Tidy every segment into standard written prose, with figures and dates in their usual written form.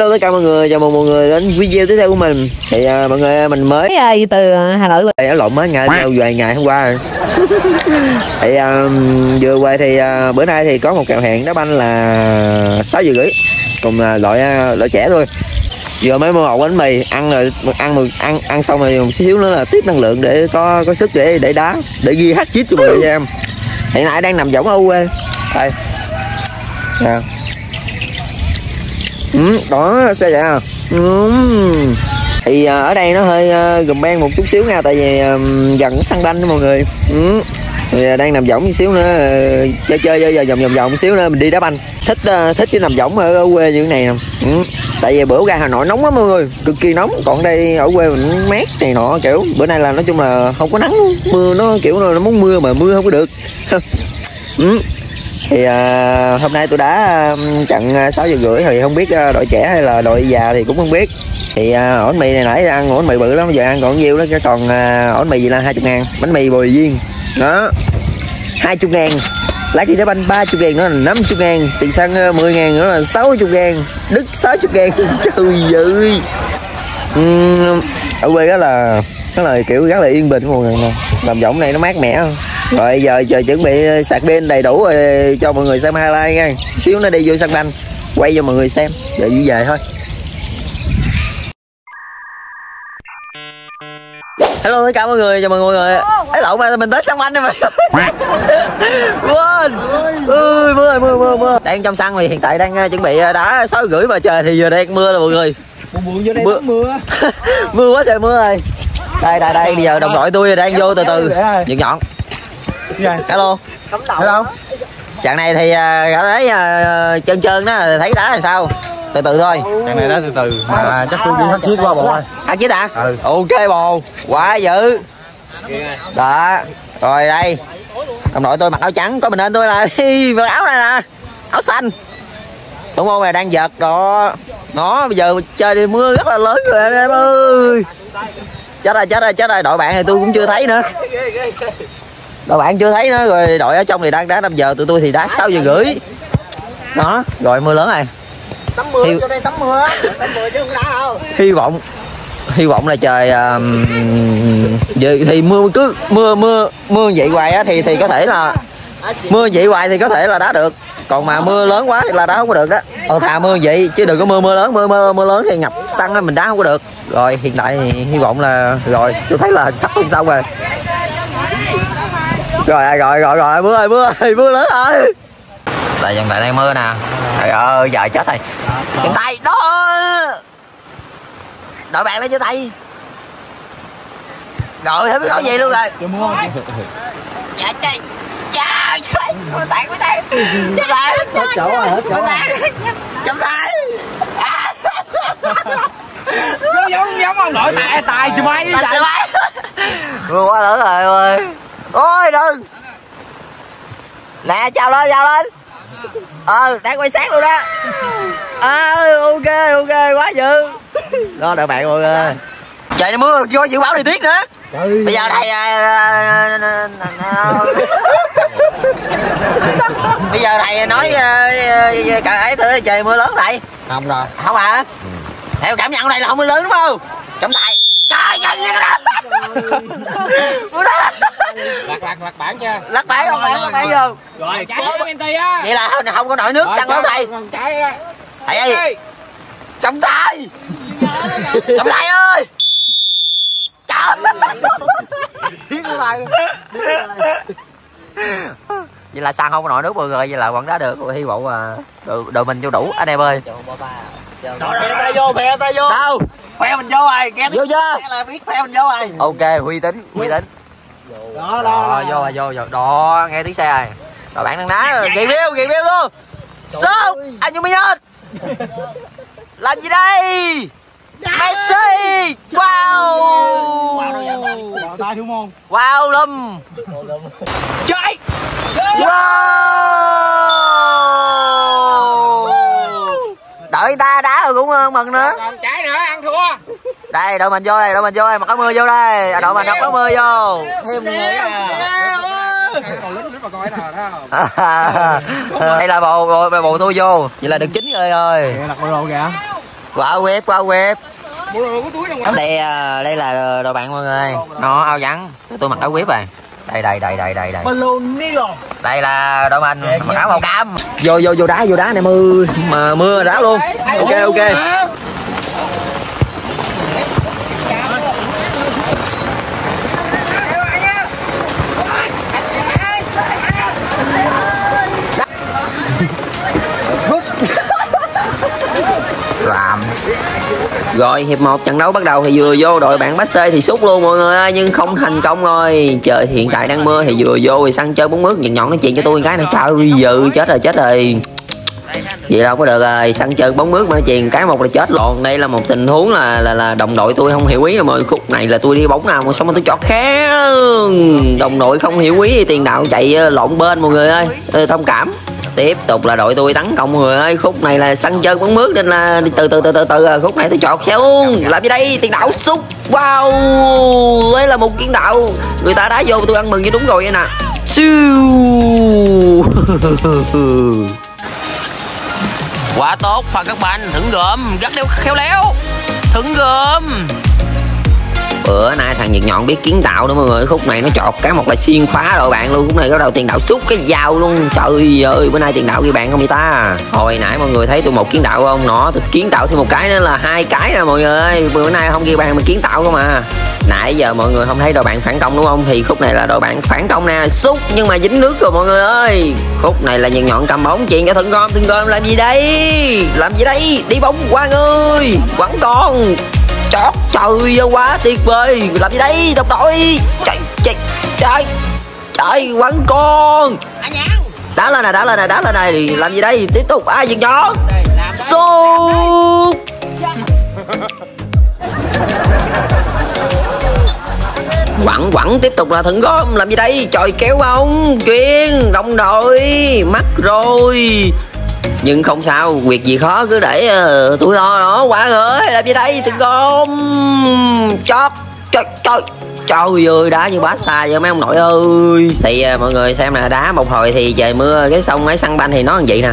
Hello tất cả mọi người, chào mừng mọi người đến video tiếp theo của mình. Thì mọi người mình mới từ Hà Nội luôn. Đã lộn mấy ngày, vài ngày hôm qua rồi. Thì vừa về thì bữa nay thì có một kèo hẹn đá banh là 6 giờ rưỡi. Cùng loại trẻ thôi. Vừa mới mua một bánh mì ăn rồi ăn xong rồi một xíu nữa là tiếp năng lượng để có sức để đá, để ghi hat trick cho mọi người em. Hiện nay đang nằm võng ở quê. Đây. Nè. Đó xe vậy à? Thì ở đây nó hơi gùm ben một chút xíu nha, tại vì dần xăng đanh đó mọi người. Thì đang nằm võng một xíu nữa, chơi vòng xíu nữa mình đi đá banh. Thích chứ nằm võng ở quê như thế này nè. Tại vì bữa ra Hà Nội nóng lắm mọi người, cực kỳ nóng, còn đây ở quê mình mát này nọ kiểu. Bữa nay là nói chung là không có nắng, mưa nó kiểu nó muốn mưa mà mưa không có được. Thì hôm nay tôi đã trận 6 giờ rưỡi thì không biết đội trẻ hay là đội già thì cũng không biết. Thì ổ bánh mì này nãy ăn ổ bánh mì bự lắm, giờ ăn còn nhiêu đó, còn ổ bánh mì gì là 20.000, bánh mì bồi viên đó 20.000, lá đi đá banh 30.000 nữa là 50.000, tiền xăng 10.000 nữa là 60.000, đứt 60.000. Trời ơi, ở quê rất là kiểu rất là yên bình mọi người nè, làm võng này nó mát mẻ không. Rồi giờ chuẩn bị sạc pin đầy đủ rồi cho mọi người xem highlight nha. Xíu nó đi vô sân banh quay cho mọi người xem rồi đi về thôi. Hello tất cả mọi người, chào mừng mọi người. Ấy lộn mà mình tới sân banh rồi mà. Quên. Ơi mưa. Đang trong sân thì hiện tại đang chuẩn bị đá 6 rưỡi mà trời thì giờ đang mưa rồi mọi người. Buồn vô đây mưa. Mưa quá trời mưa rồi. Đây bây giờ đồng đội tôi đang vô từ nhọn. Hello. Hello. Trận này thì thấy trơn đó, thấy đá là sao? Từ thôi. Trận này đá từ mà chắc tôi đi hát chiếc qua bồ thôi. Hát chiếc hả? Ừ. Ok bồ. Quá dữ. Đó. Rồi đây. Đồng đội tôi mặc áo trắng, có mình anh tôi là mặc áo này nè. Áo xanh. Thủ môn này đang giật đó. Nó bây giờ chơi đi mưa rất là lớn rồi anh em ơi. Chết rồi, đội bạn thì tôi cũng chưa thấy nữa. Đội bạn chưa thấy nữa, rồi đội ở trong thì đang đá 5 giờ, tụi tôi thì đá 6 giờ rưỡi. Đó, rồi mưa lớn này. Tắm mưa, vô đây tắm mưa. Tắm mưa chứ không đá đâu. Hy vọng là trời thì mưa vậy hoài á thì có thể là mưa vậy hoài thì có thể là đá được. Còn mà mưa lớn quá thì là đá không có được đó. Còn thà mưa vậy chứ đừng có mưa lớn thì ngập xăng á mình đá không có được. Rồi hiện tại thì hy vọng là rồi, tôi thấy là sắp không xong rồi. Rồi mưa lớn rồi. Tại dần tại đang mưa nè. Trời ơi giờ chết rồi. Chân tay đó. Đội bạn lấy cho tay. Rồi thấy biết nói gì luôn rồi. Trời mưa. Dạ trời. Dạ trời. Tay. Hết chỗ rồi, hết chỗ. Chấm tay. Giống ông nội tài xe máy. Mưa quá lớn rồi ơi. Ôi đừng. Nè chào lên. Đang quay sáng luôn đó. Ok quá dữ. Đó đợi bạn mọi người. Trời nó mưa chưa dự báo thời tiết nữa. Bây giờ đây bây giờ thầy nói cà ấy tới trời mưa lớn thầy. Không rồi. Không hả? Theo cảm nhận ở đây là không mưa lớn đúng không? Chấm lại. Trời lắc bản chưa? Lắc bản vô. Rồi chạy á. Vậy là không có nổi nước xăng lắm đây. Thầy ơi. Trọng tay ơi. Trời. Vậy là xăng không có nổi nước mọi người, vậy là vẫn đá được. Hy vọng là đội mình vô đủ anh em ơi. Phe ta vô. Đâu? Phe mình vô rồi, nghe vô chưa? Nghe là biết phe mình vô rồi. Ok, Huy tính. Đó. Vô. Đó, nghe tiếng xe rồi. Rồi bạn đang đá, ghi biêu luôn. Sốc, Anuminius. Làm gì đây? Messi. Wow. Wow lum. Chơi. Đội ta đá rồi cũng mừng nữa. Trái nữa ăn thua. Đây đội mình vô đây mà có mưa vô đây. Đội mình không có mưa vô. Thêm người. Đây là bộ tôi vô. Vậy là được 9 người rồi. Kìa là cô kìa. Qua web. Đây là đồ bạn mọi người. Nó áo vắng, tôi mặc áo web rồi. Đây. Đây là đội mình, mặc áo màu cam. Vô đá anh em ơi. Mà mưa đá luôn. Ok. Rồi hiệp 1 trận đấu bắt đầu thì vừa vô đội bạn Bác Xê thì sút luôn mọi người ơi, nhưng không thành công rồi. Trời hiện tại đang mưa thì vừa vô thì săn chơi bóng mướt nhọn nói chuyện cho tôi cái này. Trời dự chết rồi. Vậy đâu có được rồi, săn chơi bóng mướt mà nó chuyền cái một là chết luôn. Đây là một tình huống là đồng đội tôi không hiểu ý rồi mọi người. Khúc này là tôi đi bóng nào mà xong mà tôi chọt khé. Đồng đội không hiểu ý thì tiền đạo chạy lộn bên mọi người ơi. Thông cảm. Tiếp tục là đội tôi tấn công mọi người ơi. Khúc này là săn chơi bóng mướt nên là từ từ. Khúc này tôi chọt xuống. Làm gì đây? Tiền đạo xúc. Wow. Đây là một kiến tạo. Người ta đá vô tôi ăn mừng như đúng rồi vậy nè. Siêu. Quá tốt phần các bạn. Thưởng gồm rất khéo léo. Thưởng gồm. Bữa nay thằng Nhật Nhọn biết kiến tạo nữa mọi người. Khúc này nó chọt cái một là xuyên phá đội bạn luôn. Khúc này có đầu tiền đạo xúc cái dao luôn. Trời ơi, bữa nay tiền đạo ghi bạn không vậy ta. Hồi nãy mọi người thấy tôi một kiến tạo không? Nó tôi kiến tạo thêm một cái nữa là hai cái nè mọi người ơi. Bữa nay không ghi bàn mà kiến tạo cơ mà. Nãy giờ mọi người không thấy đội bạn phản công đúng không? Thì khúc này là đội bạn phản công nè, xúc nhưng mà dính nước rồi mọi người ơi. Khúc này là Nhật Nhọn cầm bóng chuyện cho Thượng Gom làm gì đây? Đi bóng qua người. Quẳng con. Chót trời ơi, quá tuyệt vời. Làm gì đây đồng đội? Trời quăng con. Đá lên này. Làm gì đây? Tiếp tục ai dừng gió. Sút. Quẳng tiếp tục là Thượng Gom. Làm gì đây? Trời kéo bóng. Chuyên đồng đội. Mắc rồi. Nhưng không sao, việc gì khó cứ để tụi nó quá ơi. Làm gì đây Thượng Gom? Trời ơi, đá như bá xa vậy mấy ông nội ơi. Thì mọi người xem nè, đá một hồi thì trời mưa cái sông ấy săn banh thì nó làm vậy nè.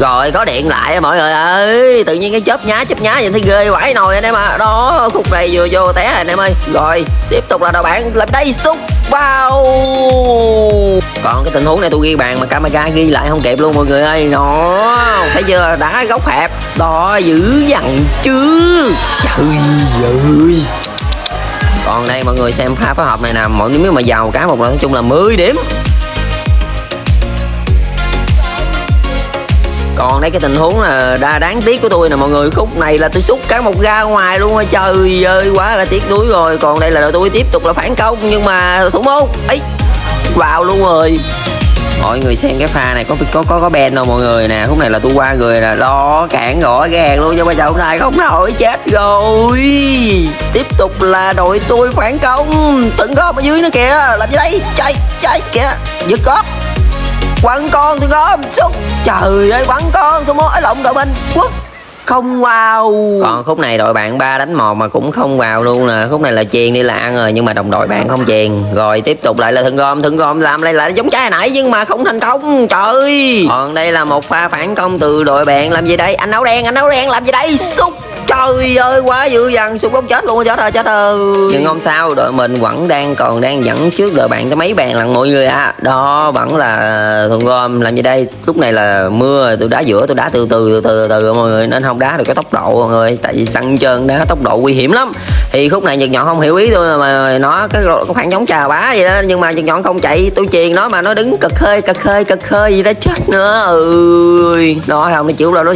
Rồi có điện lại mọi người ơi. Tự nhiên cái chớp nhá vậy thấy ghê quải nồi anh em à. Đó, khúc này vừa vô té anh em ơi. Rồi tiếp tục là đội bạn làm đây xúc vào. Còn cái tình huống này tôi ghi bàn mà camera ghi lại không kịp luôn mọi người ơi. Đó, thấy chưa, đá góc hẹp. Đó, dữ dằn chứ. Trời ơi. Còn đây mọi người xem pha phối hợp này nè. Mọi nếu mà vào cái một là nói chung là 10 điểm. Còn đây cái tình huống là đáng tiếc của tôi nè mọi người. Khúc này là tôi xúc cái một ra ngoài luôn á. Trời ơi, quá là tiếc nuối rồi. Còn đây là đội tôi tiếp tục là phản công nhưng mà thủ môn ấy vào luôn rồi. Mọi người xem cái pha này có ben đâu mọi người nè. Khúc này là tôi qua người nè. Đó, cản rõ ràng luôn nhưng mà chồng này không nổi, chết rồi. Tiếp tục là đội tôi phản công. Tận góp ở dưới nữa kìa. Làm gì đây? Chạy kìa. Giật góp. Quăng con tôi có xúc. Trời ơi, quăng con tôi mới lộn đội mình quất không vào. Còn khúc này đội bạn 3 đánh 1 mà cũng không vào luôn nè. Khúc này là chuyền đi là ăn rồi nhưng mà đồng đội bạn không chuyền. Rồi tiếp tục lại là Thượng Gom làm lại giống trái nãy nhưng mà không thành công. Trời. Còn đây là một pha phản công từ đội bạn. Làm gì đây? Anh áo đen làm gì đây? Xúc. Trời ơi, quá dữ dằn, sụp bóng chết luôn, chết rồi. Nhưng không sao, đội mình vẫn còn đang dẫn trước đội bạn tới mấy bàn lần mọi người à. Đó, vẫn là Thượng Gom làm gì đây? Lúc này là mưa, tôi đá giữa, tôi đá từ từ mọi người nên không đá được cái tốc độ mọi người, tại vì sân trơn đá tốc độ nguy hiểm lắm. Thì khúc này Nhật Nhọn không hiểu ý tôi mà nó cái khoảng giống trà bá vậy đó, nhưng mà Nhật Nhọn không chạy, tôi chuyền nó mà nó đứng cật khơi gì đó chết nữa. Đó không, nó chịu đâu, nó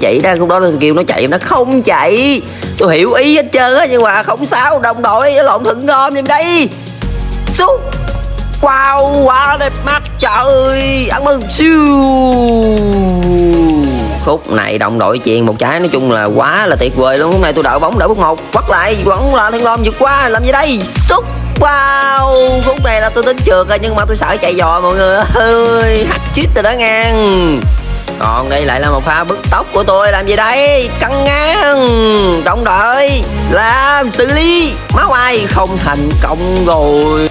chạy ra khúc đó tôi kêu nó chạy nó không chạy. Tôi hiểu ý hết trơn á nhưng mà không sao, đồng đội lộn Thượng Gom giùm đây. Xúc. Wow, quá đẹp mắt. Trời, ăn mừng siêu. Khúc này đồng đội chuyền một trái, nói chung là quá là tuyệt vời luôn. Khúc này tôi đợi bóng đỡ bước một bắt lại, vẫn là Thượng Gom vượt qua. Làm gì đây? Xúc. Wow, khúc này là tôi tính trượt rồi nhưng mà tôi sợ chạy giò mọi người ơi. Hắt chít rồi đó ngang. Còn đây lại là một pha bứt tốc của tôi. Làm gì đây? Căng ngang. Đồng đội làm xử lý má hoài không thành công rồi.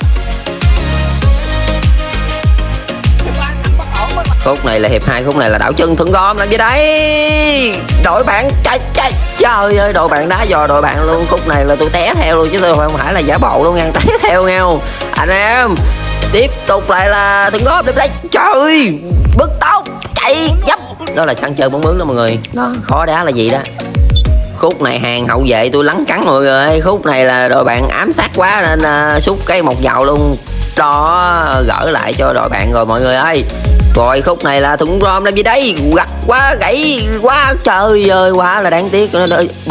Khúc này là hiệp 2, khúc này là đảo chân thưởng gom làm gì đấy. Đội bạn trời ơi, đội bạn đá dò đội bạn luôn. Khúc này là tôi té theo luôn chứ tôi không phải là giả bộ đâu, ngang té theo nhau anh em. Tiếp tục lại là thưởng gom đẹp đấy. Trời, bứt tóc chạy dấp. Đó là sân chơi bóng bướm đó mọi người. Đó, khó đá là gì đó. Khúc này hàng hậu vệ tôi lắng cắn mọi người ơi. Khúc này là đội bạn ám sát quá nên xúc cái một dầu luôn. Đó, gỡ lại cho đội bạn rồi mọi người ơi. Rồi khúc này là thủng rom làm gì đấy, gặt quá, gãy quá, trời ơi quá là đáng tiếc.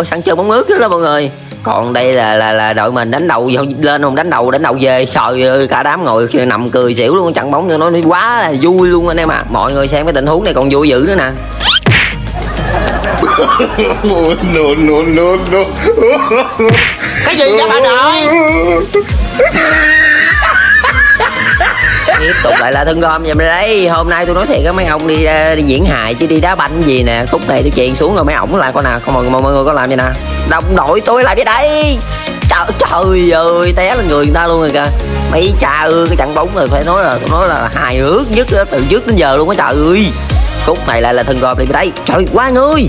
Sân chơi bóng ướt đó mọi người. Còn đây là đội mình đánh đầu lên không, đánh đầu về, trời ơi cả đám ngồi nằm cười xỉu luôn, chặn bóng cho nó quá là vui luôn anh em ạ. Mọi người xem cái tình huống này còn vui dữ nữa nè. No. Cái gì vậy bạn ơi? Tiếp tục lại là thân gom vậy đấy. Hôm nay tôi nói thiệt á, mấy ông đi diễn hài chứ đi đá banh gì nè. Khúc này tôi chèn xuống rồi mấy ổng làm coi nè, không mọi người có làm vậy nè. Đồng đội tôi làm vậy đấy. Trời ơi, té lên người người ta luôn rồi kìa. Mấy cha ơi, cái trận bóng này phải nói là hài hước nhất từ trước đến giờ luôn á trời ơi. Khúc này lại là thân gom đi đấy. Trời quá người.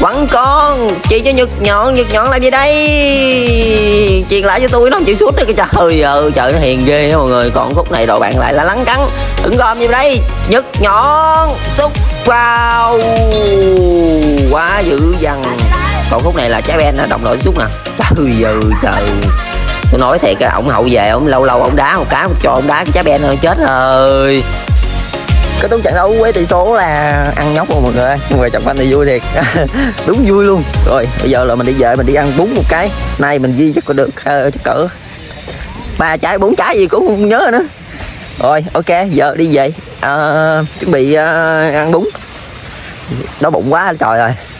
Quẳng con chị cho nhật nhọn làm gì đây, chuyện lại cho tôi nó không chịu suốt nữa cái trời ơi, trời nó hiền ghê đó mọi người. Còn khúc này đội bạn lại là lắng cắn ứng gom như đây, nhật nhọn xúc vào quá dữ dằn. Còn khúc này là trái ben đồng đội xúc nè, trời ơi trời, tôi nói thiệt cái ổng hậu về ổng lâu ổng đá một cái cho ổng đá cái trái ben hơi chết rồi. Cái tống trận đấu với tỷ số là ăn nhóc luôn mọi người ơi, nhưng mà trận banh thì vui thiệt. Đúng vui luôn. Rồi bây giờ là mình đi về, mình đi ăn bún một cái. Nay mình ghi chắc có được chắc cỡ 3 trái 4 trái gì cũng không nhớ nữa. Rồi ok, giờ đi về, chuẩn bị ăn bún. Đói bụng quá trời rồi.